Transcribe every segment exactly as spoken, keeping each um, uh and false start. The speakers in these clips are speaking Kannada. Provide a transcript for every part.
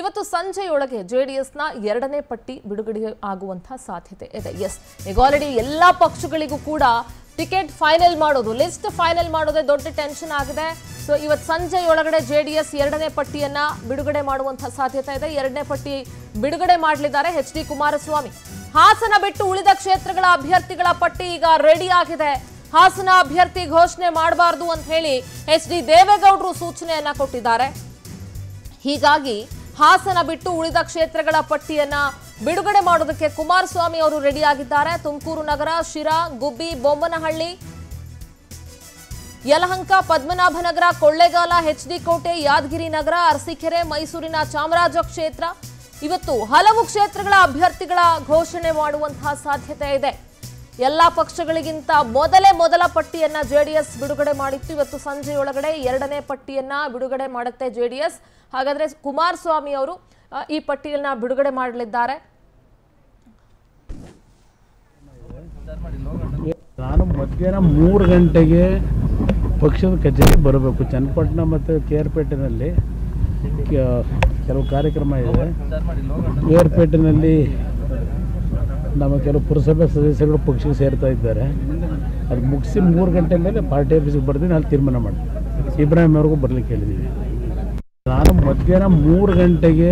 ಇವತ್ತು ಸಂಜೆಯೊಳಗೆ ಜೆಡಿಎಸ್ ನ ಎರಡನೇ ಪಟ್ಟಿ ಬಿಡುಗಡೆ ಆಗುವಂತ ಸಾಧ್ಯತೆ ಇದೆ. ಎಸ್, ಈಗ ಆಲ್ರೆಡಿ ಎಲ್ಲಾ ಪಕ್ಷಗಳಿಗೂ ಕೂಡ ಟಿಕೆಟ್ ಫೈನಲ್ ಮಾಡೋದು, ಲಿಸ್ಟ್ ಫೈನಲ್ ಮಾಡೋದೇ ದೊಡ್ಡ ಟೆನ್ಷನ್ ಆಗಿದೆ. ಸೊ ಇವತ್ತು ಸಂಜೆಯೊಳಗಡೆ ಜೆಡಿಎಸ್ ಎರಡನೇ ಪಟ್ಟಿಯನ್ನ ಬಿಡುಗಡೆ ಮಾಡುವಂತ ಸಾಧ್ಯತೆ ಇದೆ. ಎರಡನೇ ಪಟ್ಟಿ ಬಿಡುಗಡೆ ಮಾಡಲಿದ್ದಾರೆ ಎಚ್ ಡಿ ಕುಮಾರಸ್ವಾಮಿ. ಹಾಸನ ಬಿಟ್ಟು ಉಳಿದ ಕ್ಷೇತ್ರಗಳ ಅಭ್ಯರ್ಥಿಗಳ ಪಟ್ಟಿ ಈಗ ರೆಡಿ ಆಗಿದೆ. ಹಾಸನ ಅಭ್ಯರ್ಥಿ ಘೋಷಣೆ ಮಾಡಬಾರದು ಅಂತ ಹೇಳಿ ಎಚ್ ಡಿ ದೇವೇಗೌಡರು ಸೂಚನೆಯನ್ನ ಕೊಟ್ಟಿದ್ದಾರೆ. ಹೀಗಾಗಿ ಹಾಸನ ಬಿಟ್ಟು ಉಳಿದ ಕ್ಷೇತ್ರಗಳ ಪಟ್ಟಿಯನ್ನ ಬಿಡುಗಡೆ ಮಾಡೋದಕ್ಕೆ ಕುಮಾರಸ್ವಾಮಿ ಅವರು ರೆಡಿ ಆಗಿದ್ದಾರೆ. ತುಮಕೂರು ನಗರ, ಶಿರಾ, ಗುಬ್ಬಿ, ಬೊಮ್ಮನಹಳ್ಳಿ, ಯಲಹಂಕ, ಪದ್ಮನಾಭ ನಗರ, ಕೊಳ್ಳೇಗಾಲ, ಎಚ್ ಡಿ ಕೋಟೆ, ಯಾದಗಿರಿ ನಗರ, ಅರಸೀಕೆರೆ, ಮೈಸೂರಿನ ಚಾಮರಾಜ ಕ್ಷೇತ್ರ, ಇವತ್ತು ಹಲವು ಕ್ಷೇತ್ರಗಳ ಅಭ್ಯರ್ಥಿಗಳ ಘೋಷಣೆ ಮಾಡುವಂತಹ ಸಾಧ್ಯತೆ ಇದೆ. ಎಲ್ಲ ಪಕ್ಷಗಳಿಗಿಂತ ಮೊದಲೇ ಮೊದಲ ಪಟ್ಟಿಯನ್ನ ಜೆಡಿಎಸ್ ಬಿಡುಗಡೆ ಮಾಡಿತ್ತು. ಇವತ್ತು ಸಂಜೆಯೊಳಗಡೆ ಎರಡನೇ ಪಟ್ಟಿಯನ್ನ ಬಿಡುಗಡೆ ಮಾಡುತ್ತೆ ಜೆಡಿಎಸ್. ಹಾಗಾದ್ರೆ ಕುಮಾರಸ್ವಾಮಿ ಅವರು ಈ ಪಟ್ಟಿಯನ್ನ ಬಿಡುಗಡೆ ಮಾಡಲಿದ್ದಾರೆ. ನಾನು ಮಧ್ಯಾಹ್ನ ಮೂರು ಗಂಟೆಗೆ ಪಕ್ಷದ ಕಚೇರಿ ಬರಬೇಕು. ಚನ್ನಪಟ್ಟಣ ಮತ್ತು ಕೆ ಆರ್ ಪೇಟೆನಲ್ಲಿ ಕೆಲವು ಕಾರ್ಯಕ್ರಮ ಇದೆ. ಕೆ ಆರ್ ಪೇಟೆನಲ್ಲಿ ನಮ್ಮ ಕೆಲವು ಪುರಸಭೆ ಸದಸ್ಯರು ಪಕ್ಷಕ್ಕೆ ಸೇರ್ತಾ ಇದ್ದಾರೆ. ಅದು ಮುಗಿಸಿ ಮೂರು ಗಂಟೆ ಮೇಲೆ ಪಾರ್ಟಿ ಆಫೀಸಿಗೆ ಬರ್ತೀನಿ, ಅಲ್ಲಿ ತೀರ್ಮಾನ ಮಾಡ್ತೀನಿ. ಇಬ್ರಾಹಿಂ ಅವ್ರಿಗೂ ಬರಲಿಕ್ಕೆ ಹೇಳಿದ್ದೀವಿ. ನಾನು ಮಧ್ಯಾಹ್ನ ಮೂರು ಗಂಟೆಗೆ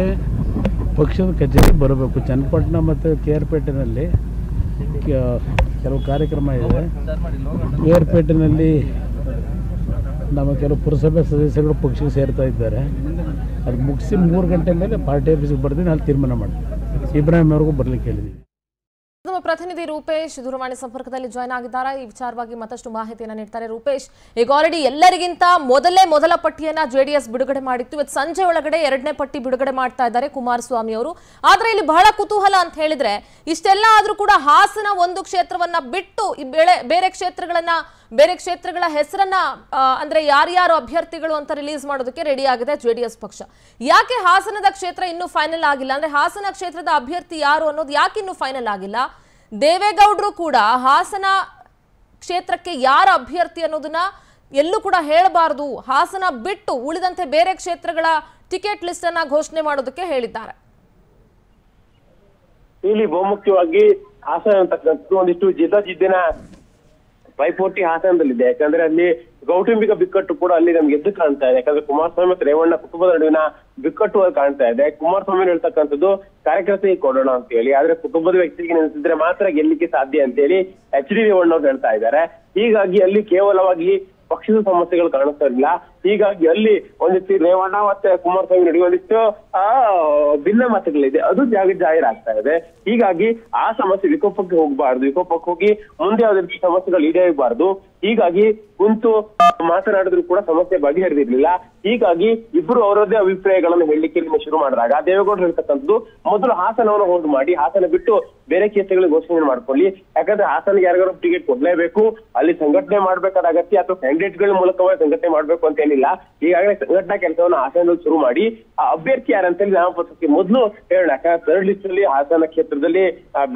ಪಕ್ಷದ ಕಚೇರಿ ಬರಬೇಕು. ಚನ್ನಪಟ್ಟಣ ಮತ್ತು ಕೆ ಆರ್ ಪೇಟೆನಲ್ಲಿ ಕೆಲವು ಕಾರ್ಯಕ್ರಮ ಇದೆ. ಕೆ ಆರ್ ಪೇಟೆನಲ್ಲಿ ನಮ್ಮ ಕೆಲವು ಪುರಸಭೆ ಸದಸ್ಯರು ಪಕ್ಷಕ್ಕೆ ಸೇರ್ತಾ ಇದ್ದಾರೆ. ಅದು ಮುಗಿಸಿ ಮೂರು ಗಂಟೆ ಮೇಲೆ ಪಾರ್ಟಿ ಆಫೀಸಿಗೆ ಬರ್ತೀನಿ, ಅಲ್ಲಿ ತೀರ್ಮಾನ ಮಾಡ್ತೀನಿ. ಇಬ್ರಾಹಿಂ ಅವ್ರಿಗೂ ಬರಲಿಕ್ಕೆ ಹೇಳಿದ್ದೀವಿ. ನಮ್ಮ ಪ್ರತಿನಿಧಿ ರೂಪೇಶ್ ದೂರವಾಣಿ ಸಂಪರ್ಕದಲ್ಲಿ ಜಾಯ್ನ್ ಆಗಿದ್ದಾರೆ. ಈ ವಿಚಾರವಾಗಿ ಮತ್ತಷ್ಟು ಮಾಹಿತಿಯನ್ನು ನೀಡ್ತಾರೆ. ರೂಪೇಶ್, ಈಗ ಆಲ್ರೆಡಿ ಎಲ್ಲರಿಗಿಂತ ಮೊದಲೇ ಮೊದಲ ಪಟ್ಟಿಯನ್ನ ಜೆಡಿಎಸ್ ಬಿಡುಗಡೆ ಮಾಡಿತ್ತು. ಇವತ್ತು ಸಂಜೆ ಒಳಗಡೆ ಎರಡನೇ ಪಟ್ಟಿ ಬಿಡುಗಡೆ ಮಾಡ್ತಾ ಇದ್ದಾರೆ ಕುಮಾರಸ್ವಾಮಿ ಅವರು. ಆದ್ರೆ ಇಲ್ಲಿ ಬಹಳ ಕುತೂಹಲ ಅಂತ ಹೇಳಿದ್ರೆ, ಇಷ್ಟೆಲ್ಲ ಆದ್ರೂ ಕೂಡ ಹಾಸನ ಒಂದು ಕ್ಷೇತ್ರವನ್ನ ಬಿಟ್ಟು ಬೇರೆ ಕ್ಷೇತ್ರಗಳನ್ನ ಬೇರೆ ಕ್ಷೇತ್ರಗಳ ಹೆಸರನ್ನ ಅಂದ್ರೆ ಯಾರ್ಯಾರು ಅಭ್ಯರ್ಥಿಗಳು ಅಂತ ರಿಲೀಸ್ ಮಾಡೋದಕ್ಕೆ ರೆಡಿ ಆಗಿದೆ ಜೆಡಿಎಸ್ ಪಕ್ಷ. ಯಾಕೆ ಹಾಸನದ ಕ್ಷೇತ್ರ ಇನ್ನೂ ಫೈನಲ್ ಆಗಿಲ್ಲ ಅಂದ್ರೆ, ಹಾಸನ ಕ್ಷೇತ್ರದ ಅಭ್ಯರ್ಥಿ ಯಾರು ಅನ್ನೋದು ಯಾಕೆ ಇನ್ನೂ ಫೈನಲ್ ಆಗಿಲ್ಲ? ದೇವೇಗೌಡರು ಕೂಡ ಹಾಸನ ಕ್ಷೇತ್ರಕ್ಕೆ ಯಾರ ಅಭ್ಯರ್ಥಿ ಅನ್ನೋದನ್ನ ಎಲ್ಲೂ ಕೂಡ ಹೇಳಬಾರದು, ಹಾಸನ ಬಿಟ್ಟು ಉಳಿದಂತೆ ಬೇರೆ ಕ್ಷೇತ್ರಗಳ ಟಿಕೆಟ್ ಲಿಸ್ಟ್ ಅನ್ನ ಘೋಷಣೆ ಮಾಡೋದಕ್ಕೆ ಹೇಳಿದ್ದಾರೆ. ಇಲ್ಲಿ ಬಹುಮುಖ್ಯವಾಗಿ ಹಾಸನ ಅಂತಕ್ಕಂಥದ್ದು ಒಂದಿಷ್ಟು ಜಿದ್ದಾಜಿದ್ದಿನ ಪೈಪೋಟಿ ಹಾಸನದಲ್ಲಿದೆ. ಯಾಕಂದ್ರೆ ಅಲ್ಲಿ ಕೌಟುಂಬಿಕ ಬಿಕ್ಕಟ್ಟು ಕೂಡ ಅಲ್ಲಿ ನಮ್ಗೆ ಎದ್ದು ಕಾಣ್ತಾ ಇದೆ. ಯಾಕಂದ್ರೆ ಕುಮಾರಸ್ವಾಮಿ ಮತ್ತು ರೇವಣ್ಣ ಕುಟುಂಬದ ನಡುವಿನ ಬಿಕ್ಕಟ್ಟು ಅಲ್ಲಿ ಕಾಣ್ತಾ ಇದೆ. ಕುಮಾರಸ್ವಾಮಿ ಹೇಳ್ತಕ್ಕಂಥದ್ದು ಕಾರ್ಯಕರ್ತರಿಗೆ ಕೊಡೋಣ ಅಂತ ಹೇಳಿ, ಆದ್ರೆ ಕುಟುಂಬದ ವ್ಯಕ್ತಿಗೆ ನೆನೆಸಿದ್ರೆ ಮಾತ್ರ ಗೆಲ್ಲಿಕ್ಕೆ ಸಾಧ್ಯ ಅಂತ ಹೇಳಿ ಎಚ್ ಡಿ ರೇವಣ್ಣ ಅವ್ರು ಹೇಳ್ತಾ ಇದ್ದಾರೆ. ಹೀಗಾಗಿ ಅಲ್ಲಿ ಕೇವಲವಾಗಿ ಪಕ್ಷದ ಸಮಸ್ಯೆಗಳು ಕಾಣಿಸ್ತಾ ಇಲ್ಲ. ಹೀಗಾಗಿ ಅಲ್ಲಿ ಒಂದಿಷ್ಟು ರೇವಣ್ಣ ಮತ್ತೆ ಕುಮಾರಸ್ವಾಮಿ ನಡುವೆ ಒಂದಿಷ್ಟು ಆ ಭಿನ್ನ ಮತಗಳಿದೆ, ಅದು ಜಾಗ ಜಾಹೀರಾಗ್ತಾ ಇದೆ. ಹೀಗಾಗಿ ಆ ಸಮಸ್ಯೆ ವಿಕೋಪಕ್ಕೆ ಹೋಗ್ಬಾರ್ದು, ವಿಕೋಪಕ್ಕೆ ಹೋಗಿ ಮುಂದೆ ಯಾವ್ದು ಸಮಸ್ಯೆಗಳು ಈಡೇರಬಾರ್ದು. ಹೀಗಾಗಿ ಕುಂತು ಮಾತನಾಡಿದ್ರು ಕೂಡ ಸಮಸ್ಯೆ ಬಗೆಹರಿದಿರ್ಲಿಲ್ಲ. ಹೀಗಾಗಿ ಇಬ್ರು ಅವರದ್ದೇ ಅಭಿಪ್ರಾಯಗಳನ್ನು ಹೇಳಲಿಕ್ಕೆ ಶುರು ಮಾಡಿದಾಗ ದೇವೇಗೌಡರು ಹೇಳ್ತಕ್ಕಂಥದ್ದು ಮೊದಲು ಹಾಸನವನ್ನು ಹೋಲ್ಡ್ ಮಾಡಿ ಹಾಸನ ಬಿಟ್ಟು ಬೇರೆ ಕ್ಷೇತ್ರಗಳಿಗೆ ಘೋಷಣೆ ಮಾಡ್ಕೊಳ್ಳಿ. ಯಾಕಂದ್ರೆ ಹಾಸನ ಯಾರಿಗಾರು ಟಿಕೆಟ್ ಕೊಡ್ಲೇಬೇಕು, ಅಲ್ಲಿ ಸಂಘಟನೆ ಮಾಡ್ಬೇಕಾದ ಅಗತ್ಯ ಅಥವಾ ಕ್ಯಾಂಡಿಡೇಟ್ಗಳ ಮೂಲಕವೇ ಸಂಘಟನೆ ಮಾಡ್ಬೇಕು ಅಂತ ಏನಿಲ್ಲ. ಈಗಾಗಲೇ ಸಂಘಟನಾ ಕೆಲಸವನ್ನು ಹಾಸನದಲ್ಲಿ ಶುರು ಮಾಡಿ ಆ ಅಭ್ಯರ್ಥಿ ಯಾರಂತೇಳಿ ನಾಮಪತ್ರಕ್ಕೆ ಮೊದಲು ಹೇಳೋಣ. ಯಾಕಂದ್ರೆ ಥರ್ಡ್ ಲಿಸ್ಟ್ ಅಲ್ಲಿ ಹಾಸನ ಕ್ಷೇತ್ರದಲ್ಲಿ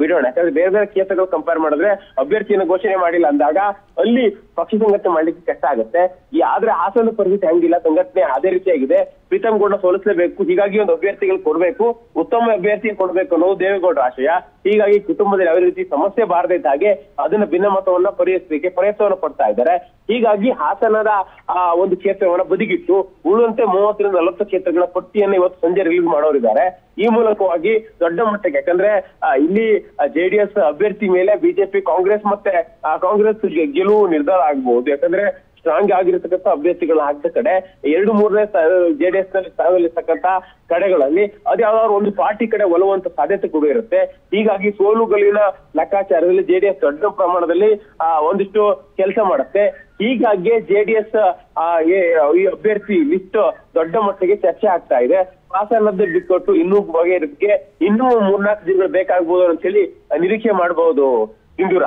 ಬಿಡೋಣ. ಯಾಕಂದ್ರೆ ಬೇರೆ ಬೇರೆ ಕ್ಷೇತ್ರಗಳು ಕಂಪೇರ್ ಮಾಡಿದ್ರೆ ಅಭ್ಯರ್ಥಿಯನ್ನು ಘೋಷಣೆ ಮಾಡಿಲ್ಲ ಅಂದಾಗ ಅಲ್ಲಿ ಪಕ್ಷ ಸಂಘಟನೆ ಮಾಡ್ಲಿಕ್ಕೆ ಕಷ್ಟ ಆಗುತ್ತೆ. ಈ ಆದ್ರೆ ಹಾಸನ ಪರಿಸ್ಥಿತಿ ಹಂಗಿಲ್ಲ, ಸಂಘಟನೆ ಅದೇ ರೀತಿಯಾಗಿದೆ. ಪ್ರೀತಮ್ ಗೌಡ ಸೋಲಿಸಲೇಬೇಕು, ಹೀಗಾಗಿ ಒಂದು ಅಭ್ಯರ್ಥಿಗಳು ಕೊಡ್ಬೇಕು, ಉತ್ತಮ ಅಭ್ಯರ್ಥಿ ಕೊಡ್ಬೇಕು ಅನ್ನೋದು ದೇವೇಗೌಡರ ಆಶಯ. ಹೀಗಾಗಿ ಕುಟುಂಬದಲ್ಲಿ ಯಾವ ರೀತಿ ಸಮಸ್ಯೆ ಬಾರದಿದ್ದ ಹಾಗೆ ಅದನ್ನ ಭಿನ್ನಮತವನ್ನ ಪರಿಹರಿಸಲಿಕ್ಕೆ ಪ್ರಯತ್ನವನ್ನು ಪಡ್ತಾ ಇದ್ದಾರೆ. ಹೀಗಾಗಿ ಹಾಸನದ ಆ ಒಂದು ಕ್ಷೇತ್ರವನ್ನ ಬದಿಗಿಟ್ಟು ಉಳಿದಂತೆ ಮೂವತ್ತರಿಂದ ನಲವತ್ತು ಕ್ಷೇತ್ರಗಳ ಪಟ್ಟಿಯನ್ನು ಇವತ್ತು ಸಂಜೆ ರಿಲೀಸ್ ಮಾಡೋರಿದ್ದಾರೆ. ಈ ಮೂಲಕವಾಗಿ ದೊಡ್ಡ ಮಟ್ಟಕ್ಕೆ, ಯಾಕಂದ್ರೆ ಇಲ್ಲಿ ಜೆಡಿಎಸ್ ಅಭ್ಯರ್ಥಿ ಮೇಲೆ ಬಿಜೆಪಿ, ಕಾಂಗ್ರೆಸ್ ಮತ್ತೆ ಕಾಂಗ್ರೆಸ್ ಗೆಲುವು ನಿರ್ಧಾರ ಆಗಬಹುದು. ಯಾಕಂದ್ರೆ ಸ್ಟ್ರಾಂಗ್ ಆಗಿರತಕ್ಕಂಥ ಅಭ್ಯರ್ಥಿಗಳು ಹಾಕಿದ ಕಡೆ ಎರಡು ಮೂರನೇ ಜೆಡಿಎಸ್ ನಲ್ಲಿ ಸ್ಥಾನದಲ್ಲಿರ್ತಕ್ಕಂಥ ಕಡೆಗಳಲ್ಲಿ ಅದ್ಯಾವ್ದಾದ್ರು ಒಂದು ಪಾರ್ಟಿ ಕಡೆ ಒಲುವಂತ ಸಾಧ್ಯತೆ ಕೂಡ ಇರುತ್ತೆ. ಹೀಗಾಗಿ ಸೋಲುಗಳಿನ ಲೆಕ್ಕಾಚಾರದಲ್ಲಿ ಜೆಡಿಎಸ್ ದೊಡ್ಡ ಪ್ರಮಾಣದಲ್ಲಿ ಒಂದಿಷ್ಟು ಕೆಲಸ ಮಾಡುತ್ತೆ. ಹೀಗಾಗಿ ಜೆಡಿಎಸ್ ಈ ಅಭ್ಯರ್ಥಿ ಲಿಸ್ಟ್ ದೊಡ್ಡ ಮಟ್ಟಿಗೆ ಚರ್ಚೆ ಆಗ್ತಾ ಇದೆ. ಹಾಸನದ ಬಿಕ್ಕಟ್ಟು ಇನ್ನೂ ಬಗೆಹರಿಕೆ ಇನ್ನೂ ಮೂರ್ನಾಲ್ಕು ದಿನಗಳು ಬೇಕಾಗ್ಬೋದು ಅಂತ ಹೇಳಿ ನಿರೀಕ್ಷೆ ಮಾಡಬಹುದು. ಇಂದೂರ